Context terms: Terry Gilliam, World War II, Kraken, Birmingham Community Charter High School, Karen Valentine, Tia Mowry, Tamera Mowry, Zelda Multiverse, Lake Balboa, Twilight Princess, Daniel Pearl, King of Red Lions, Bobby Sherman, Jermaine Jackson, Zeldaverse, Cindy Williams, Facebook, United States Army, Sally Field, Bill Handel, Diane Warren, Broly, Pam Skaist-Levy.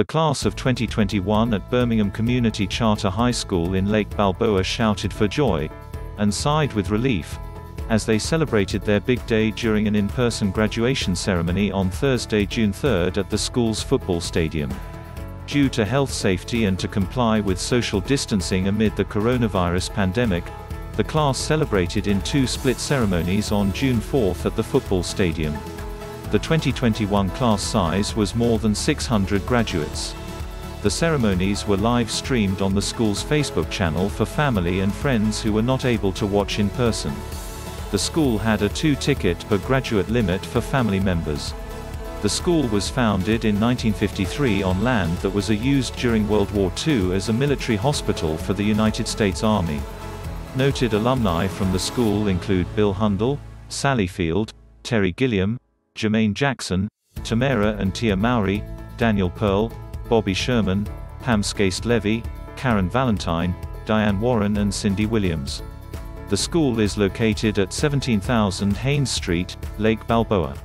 The class of 2021 at Birmingham Community Charter High School in Lake Balboa shouted for joy, and sighed with relief, as they celebrated their big day during an in-person graduation ceremony on Thursday, June 3rd at the school's football stadium. Due to health safety and to comply with social distancing amid the coronavirus pandemic, the class celebrated in two split ceremonies on June 4th at the football stadium. The 2021 class size was more than 600 graduates. The ceremonies were live-streamed on the school's Facebook channel for family and friends who were not able to watch in person. The school had a 2-ticket-per-graduate limit for family members. The school was founded in 1953 on land that was used during World War II as a military hospital for the United States Army. Noted alumni from the school include Bill Handel, Sally Field, Terry Gilliam, Jermaine Jackson, Tamera and Tia Mowry, Daniel Pearl, Bobby Sherman, Pam Skaist-Levy, Karen Valentine, Diane Warren and Cindy Williams. The school is located at 17,000 Haines Street, Lake Balboa.